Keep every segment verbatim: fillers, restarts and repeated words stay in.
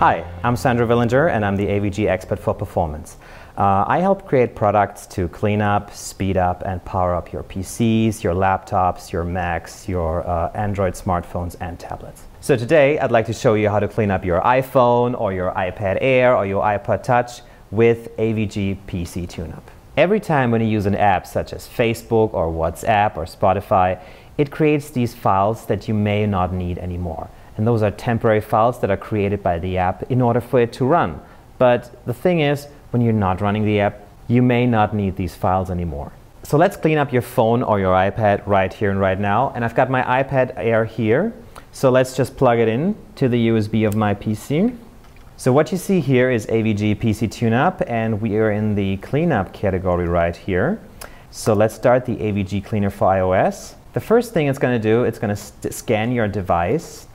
Hi, I'm Sandra Villinger and I'm the A V G expert for performance. Uh, I help create products to clean up, speed up and power up your P Cs, your laptops, your Macs, your uh, Android smartphones and tablets. So today I'd like to show you how to clean up your iPhone or your iPad Air or your iPod Touch with A V G P C TuneUp. Every time when you use an app such as Facebook or WhatsApp or Spotify, it creates these files that you may not need anymore. And those are temporary files that are created by the app in order for it to run. But the thing is, when you're not running the app, you may not need these files anymore. So let's clean up your phone or your iPad right here and right now. And I've got my iPad Air here. So let's just plug it in to the U S B of my P C. So what you see here is A V G P C TuneUp, and we are in the cleanup category right here. So let's start the A V G Cleaner for iOS. The first thing it's going to do, it's going to scan your device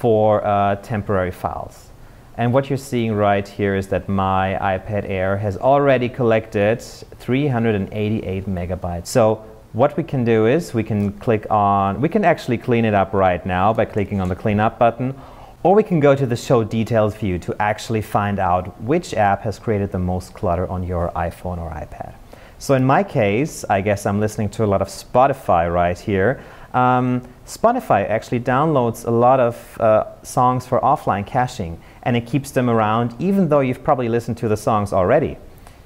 for uh, temporary files. And what you're seeing right here is that my iPad Air has already collected three hundred eighty-eight megabytes. So what we can do is we can click on, we can actually clean it up right now by clicking on the clean up button, or we can go to the show details view to actually find out which app has created the most clutter on your iPhone or iPad. So in my case, I guess I'm listening to a lot of Spotify right here. Um, Spotify actually downloads a lot of uh, songs for offline caching, and it keeps them around even though you've probably listened to the songs already.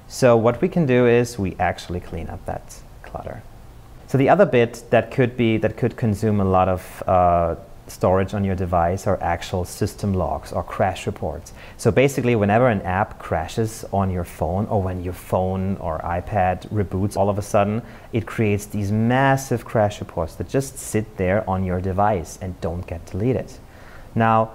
So what we can do is we actually clean up that clutter. So the other bit that could be that could consume a lot of uh, storage on your device are actual system logs or crash reports. So basically, whenever an app crashes on your phone or when your phone or iPad reboots all of a sudden, it creates these massive crash reports that just sit there on your device and don't get deleted. Now,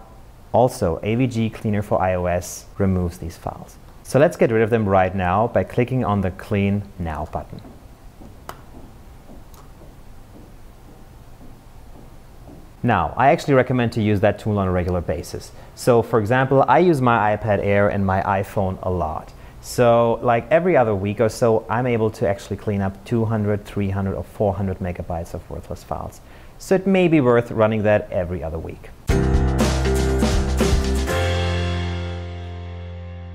also, A V G Cleaner for iOS removes these files. So let's get rid of them right now by clicking on the Clean Now button. Now, I actually recommend to use that tool on a regular basis. So, for example, I use my iPad Air and my iPhone a lot. So, like every other week or so, I'm able to actually clean up two hundred, three hundred, or four hundred megabytes of worthless files. So it may be worth running that every other week.